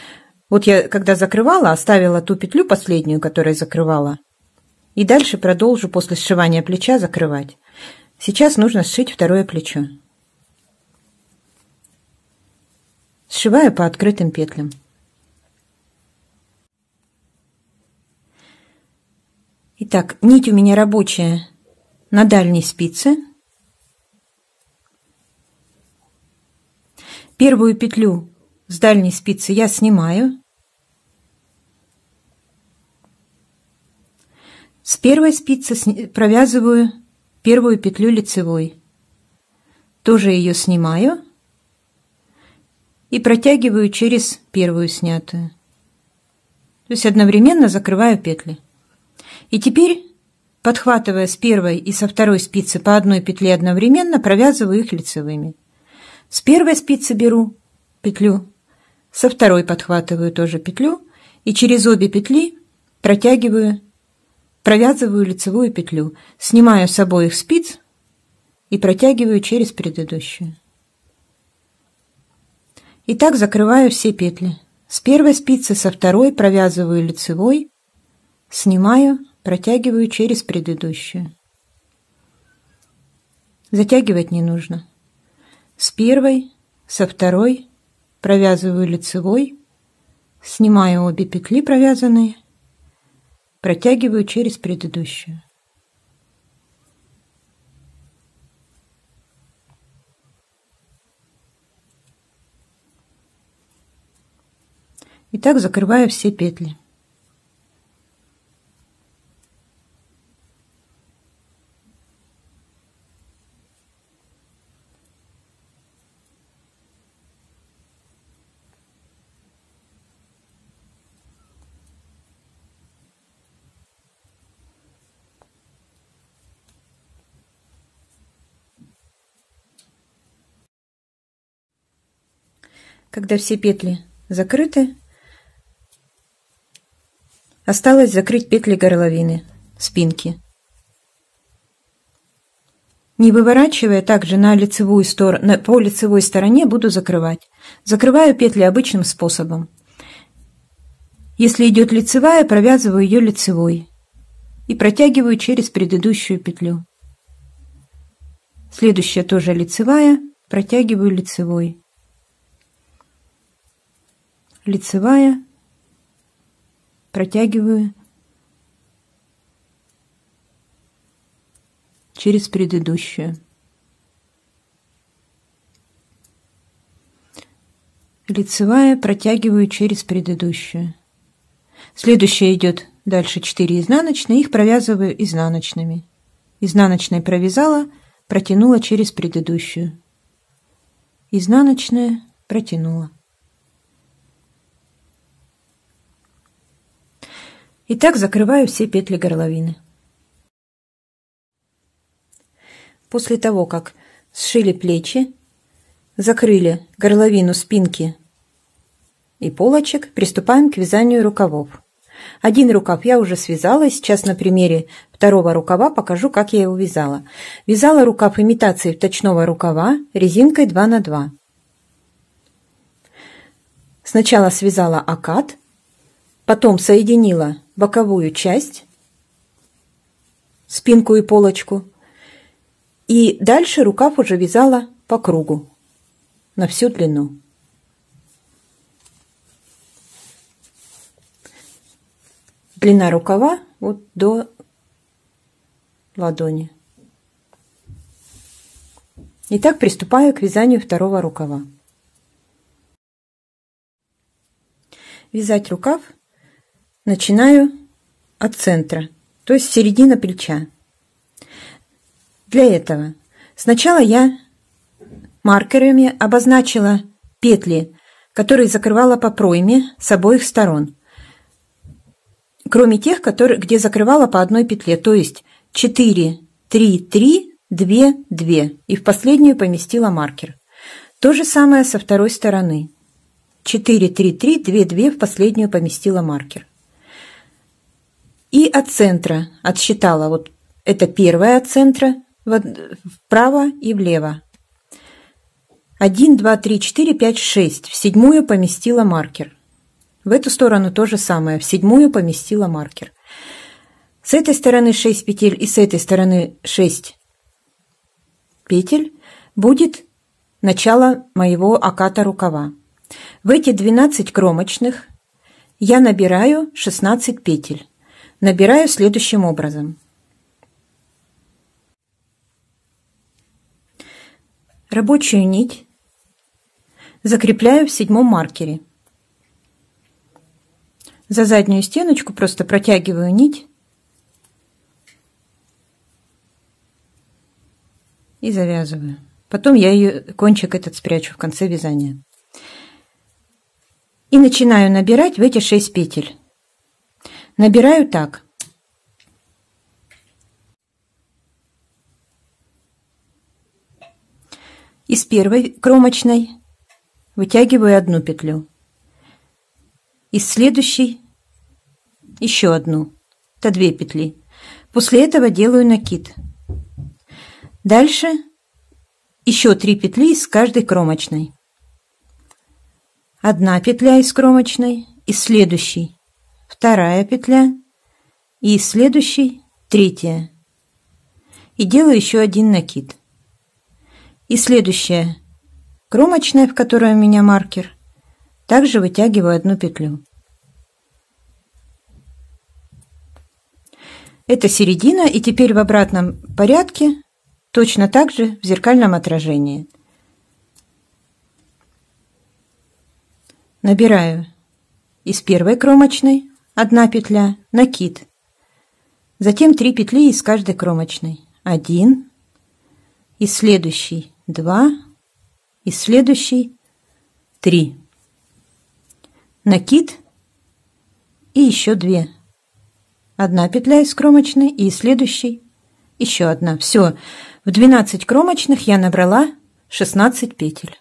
Вот я, когда закрывала, оставила ту петлю последнюю, которую закрывала, и дальше продолжу после сшивания плеча закрывать. Сейчас нужно сшить второе плечо. Сшиваю по открытым петлям. Итак, нить у меня рабочая на дальней спице. Первую петлю с дальней спицы я снимаю. С первой спицы провязываю первую петлю лицевой. Тоже ее снимаю и протягиваю через первую снятую. То есть одновременно закрываю петли. И теперь, подхватывая с первой и со второй спицы по одной петле одновременно, провязываю их лицевыми. С первой спицы беру петлю, со второй подхватываю тоже петлю и через обе петли протягиваю, провязываю лицевую петлю, снимаю с обоих спиц и протягиваю через предыдущую. И так закрываю все петли. С первой спицы, со второй провязываю лицевой, снимаю, протягиваю через предыдущую. Затягивать не нужно. С первой, со второй провязываю лицевой, снимаю обе петли провязанные, протягиваю через предыдущую. И так закрываю все петли. Когда все петли закрыты, осталось закрыть петли горловины, спинки. Не выворачивая, также на лицевую сторону, по лицевой стороне буду закрывать. Закрываю петли обычным способом. Если идет лицевая, провязываю ее лицевой и протягиваю через предыдущую петлю. Следующая тоже лицевая, протягиваю лицевой. Лицевая, протягиваю через предыдущую. Лицевая, протягиваю через предыдущую. Следующая идет дальше 4 изнаночные, их провязываю изнаночными. Изнаночной провязала, протянула через предыдущую. Изнаночная, протянула. И так закрываю все петли горловины. после того, как сшили плечи, закрыли горловину спинки и полочек, приступаем к вязанию рукавов. Один рукав я уже связала, сейчас на примере второго рукава покажу, как я его вязала. Вязала рукав имитации вточного рукава резинкой 2×2. Сначала связала окат, потом соединила боковую часть, спинку и полочку, и дальше рукав уже вязала по кругу на всю длину. Длина рукава вот до ладони. Итак, приступаю к вязанию второго рукава. Вязать рукав начинаю от центра, то есть середина плеча. Для этого сначала я маркерами обозначила петли, которые закрывала по пройме с обоих сторон, кроме тех, которые, где закрывала по одной петле, то есть 4, 3, 3, 2, 2, и в последнюю поместила маркер. То же самое со второй стороны. 4, 3, 3, 2, 2, в последнюю поместила маркер. И от центра отсчитала, вот это первая от центра, вправо и влево. 1, 2, 3, 4, 5, 6, в седьмую поместила маркер. В эту сторону то же самое, в седьмую поместила маркер. С этой стороны 6 петель и с этой стороны 6 петель будет начало моего оката рукава. В эти 12 кромочных я набираю 16 петель. Набираю следующим образом. Рабочую нить закрепляю в седьмом маркере. За заднюю стеночку просто протягиваю нить и завязываю. Потом я ее, кончик этот, спрячу в конце вязания. И начинаю набирать в эти 6 петель. Набираю так. Из первой кромочной вытягиваю одну петлю. Из следующей еще одну, это 2 петли. После этого делаю накид. Дальше еще 3 петли из каждой кромочной. Одна петля из кромочной, из следующей вторая петля и из следующей третья. И делаю еще один накид. И следующая кромочная, в которой у меня маркер, также вытягиваю одну петлю. Это середина, и теперь в обратном порядке точно так же в зеркальном отражении. Набираю из первой кромочной 1 петля, накид, затем 3 петли из каждой кромочной, 1, из следующей 2, из следующей 3. Накид и еще 2. 1 петля из кромочной и из следующей еще 1. Все, в 12 кромочных я набрала 16 петель.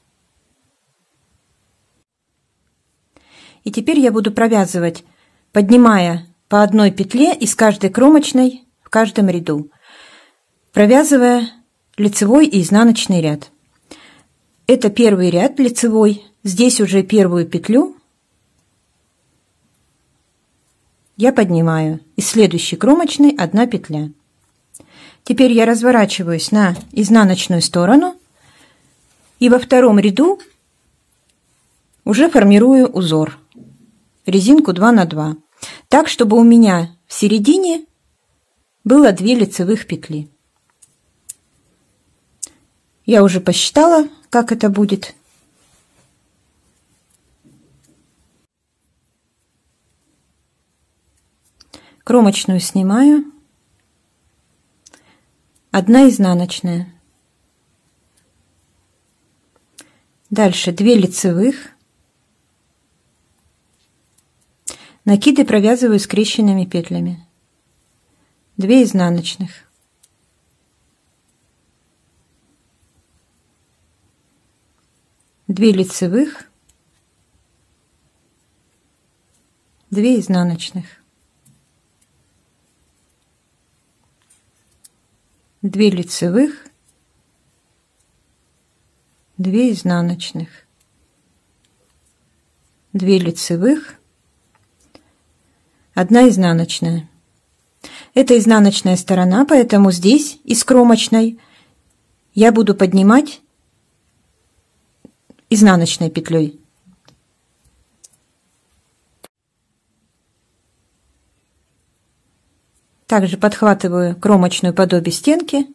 И теперь я буду провязывать, поднимая по одной петле из каждой кромочной в каждом ряду, провязывая лицевой и изнаночный ряд. Это первый ряд лицевой, здесь уже первую петлю я поднимаю, из следующей кромочной 1 петля. Теперь я разворачиваюсь на изнаночную сторону и во втором ряду уже формирую узор, резинку 2×2, так, чтобы у меня в середине было 2 лицевых петли. Я уже посчитала, как это будет. Кромочную снимаю, 1 изнаночная, дальше 2 лицевых, накиды провязываю скрещенными петлями, 2 изнаночных, 2 лицевых, 2 изнаночных, 2 лицевых, 2 изнаночных, 2 лицевых, 1 изнаночная. Это изнаночная сторона, поэтому здесь из кромочной я буду поднимать изнаночной петлей. Также подхватываю кромочную подобие стенки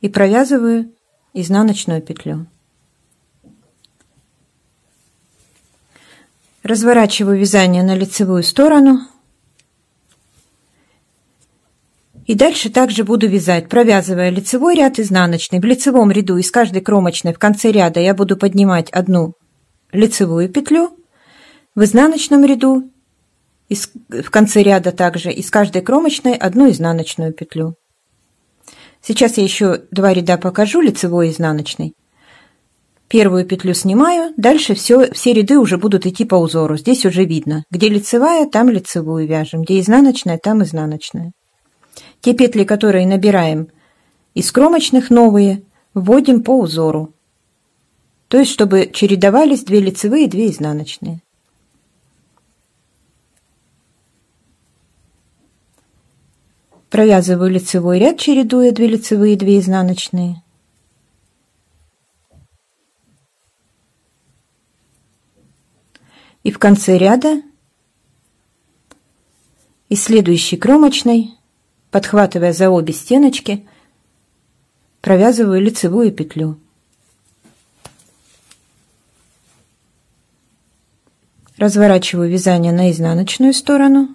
и провязываю изнаночную петлю. Разворачиваю вязание на лицевую сторону. И дальше также буду вязать, провязывая лицевой ряд, изнаночный. В лицевом ряду из каждой кромочной в конце ряда я буду поднимать одну лицевую петлю. В изнаночном ряду в конце ряда также из каждой кромочной одну изнаночную петлю. Сейчас я еще два ряда покажу, лицевой и изнаночный. Первую петлю снимаю, дальше все ряды уже будут идти по узору. Здесь уже видно, где лицевая, там лицевую вяжем, где изнаночная, там изнаночная. Те петли, которые набираем из кромочных, новые, вводим по узору. То есть, чтобы чередовались 2 лицевые и 2 изнаночные. Провязываю лицевой ряд, чередуя 2 лицевые и 2 изнаночные. И в конце ряда из следующей кромочной, подхватывая за обе стеночки, провязываю лицевую петлю. Разворачиваю вязание на изнаночную сторону.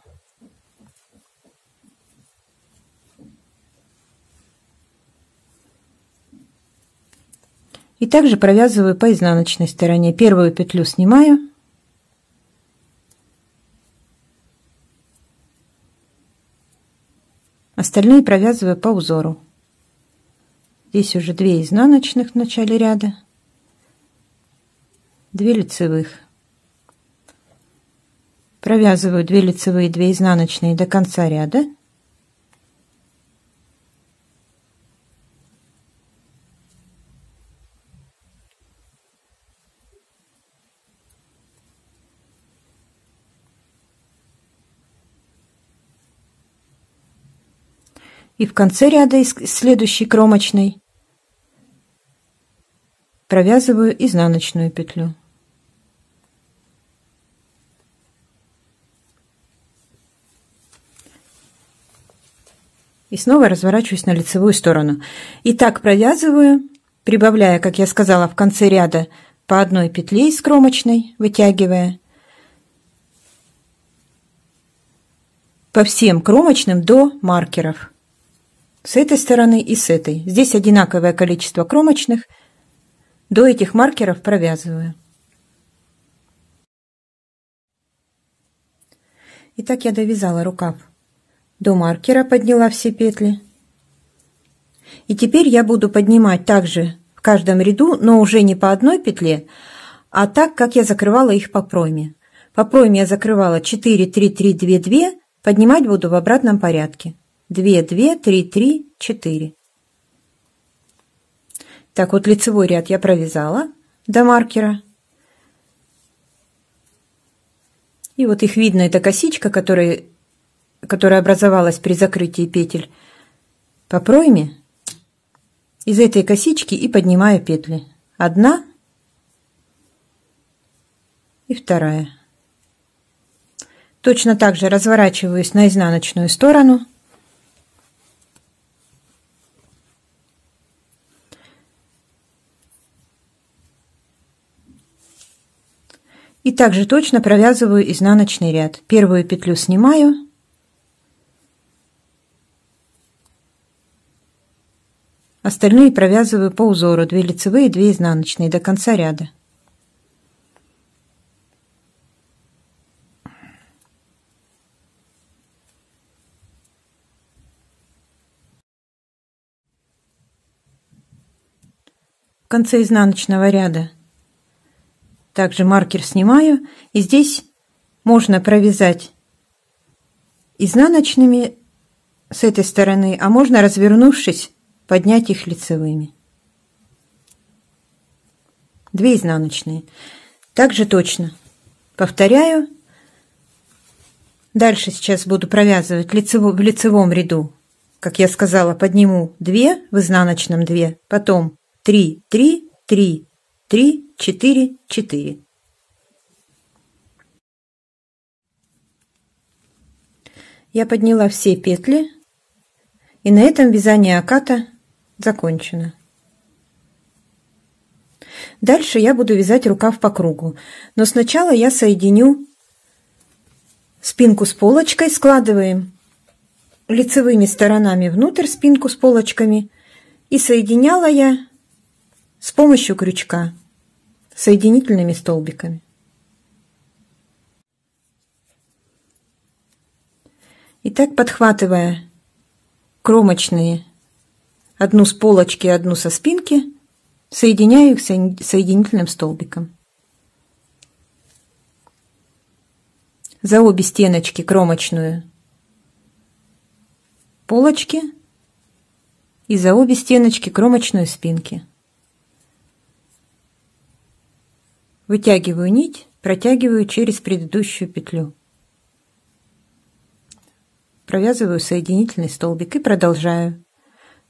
И также провязываю по изнаночной стороне. Первую петлю снимаю. Остальные провязываю по узору. Здесь уже 2 изнаночных в начале ряда, 2 лицевых. Провязываю 2 лицевые, 2 изнаночные до конца ряда. И в конце ряда из следующей кромочной провязываю изнаночную петлю. И снова разворачиваюсь на лицевую сторону. И так провязываю, прибавляя, как я сказала, в конце ряда по одной петле из кромочной, вытягивая по всем кромочным до маркеров. С этой стороны и с этой. Здесь одинаковое количество кромочных. До этих маркеров провязываю. Итак, я довязала рукав до маркера, подняла все петли. И теперь я буду поднимать также в каждом ряду, но уже не по одной петле, а так, как я закрывала их по пройме. По пройме я закрывала 4, 3, 3, 2, 2. Поднимать буду в обратном порядке. 2, 2, 3, 3, 4. Так вот, лицевой ряд я провязала до маркера. И вот их видно, это косичка, которая образовалась при закрытии петель по пройме. Из этой косички и поднимаю петли. Одна и вторая. Точно так же разворачиваюсь на изнаночную сторону. И также точно провязываю изнаночный ряд. Первую петлю снимаю. Остальные провязываю по узору. 2 лицевые, 2 изнаночные до конца ряда. В конце изнаночного ряда Также маркер снимаю, и здесь можно провязать изнаночными с этой стороны, а можно, развернувшись, поднять их лицевыми. 2 изнаночные. Также точно повторяю. Дальше сейчас буду провязывать в лицевом ряду, как я сказала, подниму 2, в изнаночном 2, потом 3, 3, 3, 3, 4, 4. Я подняла все петли, и на этом вязание оката закончено. Дальше я буду вязать рукав по кругу, но сначала я соединю спинку с полочкой, складываем лицевыми сторонами внутрь спинку с полочками, и соединяла я с помощью крючка соединительными столбиками. Итак, подхватывая кромочные, одну с полочки, одну со спинки, соединяю их соединительным столбиком. За обе стеночки кромочную полочки и за обе стеночки кромочную спинки. Вытягиваю нить, протягиваю через предыдущую петлю. Провязываю соединительный столбик и продолжаю,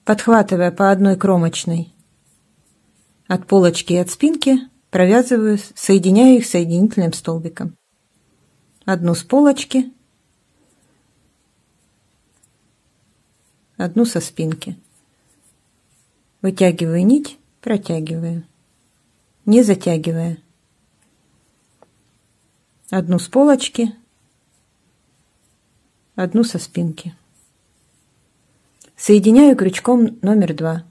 подхватывая по одной кромочной от полочки и от спинки, провязываю, соединяю их соединительным столбиком. Одну с полочки, одну со спинки. Вытягиваю нить, протягиваю, не затягивая. Одну с полочки, одну со спинки. Соединяю крючком номер 2.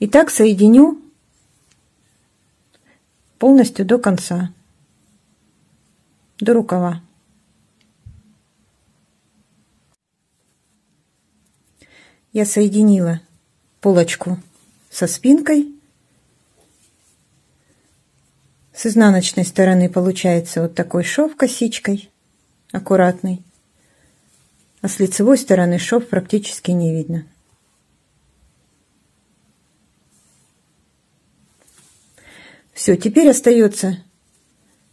И так соединю полностью до конца, до рукава. Я соединила полочку со спинкой. С изнаночной стороны получается вот такой шов косичкой, аккуратный, а с лицевой стороны шов практически не видно. Все, теперь остается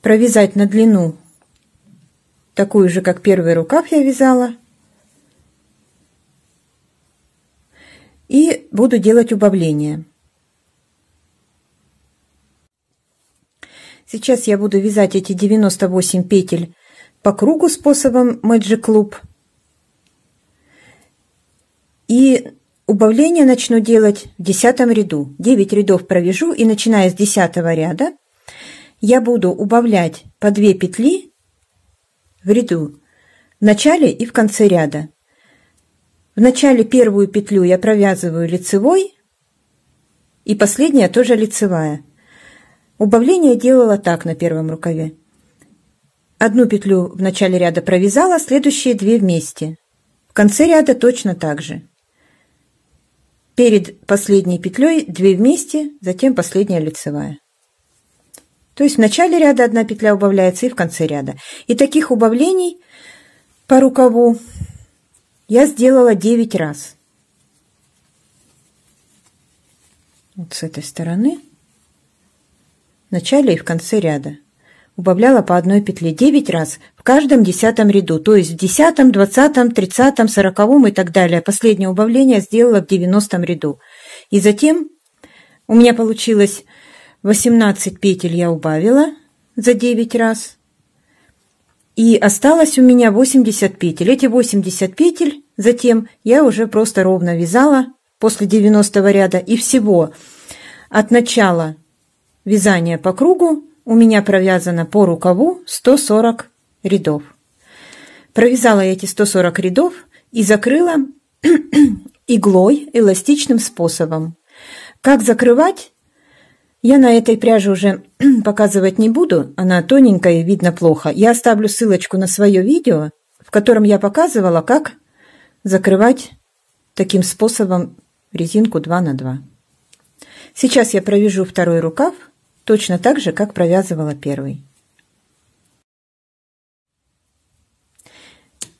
провязать на длину такую же, как первый рукав я вязала, и буду делать убавление. Сейчас я буду вязать эти 98 петель по кругу способом Magic Loop, и убавление начну делать в 10 ряду. 9 рядов провяжу, и начиная с 10 ряда я буду убавлять по 2 петли в ряду в начале и в конце ряда. В начале первую петлю я провязываю лицевой, и последняя тоже лицевая. Убавление делала так на первом рукаве: одну петлю в начале ряда провязала, следующие 2 вместе. В конце ряда точно так же. Перед последней петлей 2 вместе, затем последняя лицевая. То есть в начале ряда одна петля убавляется и в конце ряда. И таких убавлений по рукаву я сделала 9 раз. Вот с этой стороны. В начале и в конце ряда убавляла по одной петле 9 раз в каждом 10 ряду, то есть в 10, 20, 30, 40 и так далее. Последнее убавление сделала в 90 ряду. И затем у меня получилось 18 петель я убавила за 9 раз. И осталось у меня 80 петель. Эти 80 петель затем я уже просто ровно вязала после 90 ряда. И всего от начала вязания по кругу у меня провязано по рукаву 140 рядов. Провязала я эти 140 рядов и закрыла иглой эластичным способом. Как закрывать, я на этой пряже уже показывать не буду, она тоненькая, видно плохо. Я оставлю ссылочку на свое видео, в котором я показывала, как закрывать таким способом резинку 2 на 2. Сейчас я провяжу второй рукав. точно так же, как провязывала первый.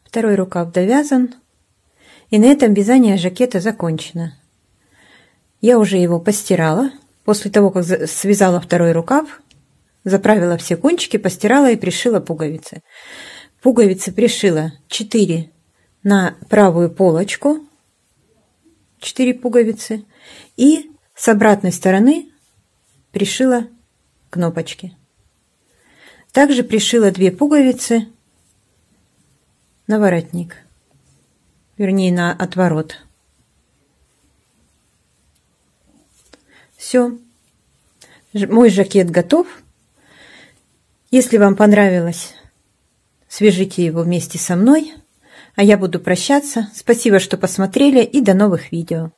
Второй рукав довязан, и на этом вязание жакета закончено. Я уже его постирала. После того, как связала второй рукав, заправила все кончики, постирала и пришила пуговицы. Пуговицы пришила 4 на правую полочку, 4 пуговицы, и с обратной стороны пришила кнопочки. Также пришила 2 пуговицы на воротник, вернее на отворот. Все, мой жакет готов. Если вам понравилось, свяжите его вместе со мной, а я буду прощаться. Спасибо, что посмотрели, и до новых видео.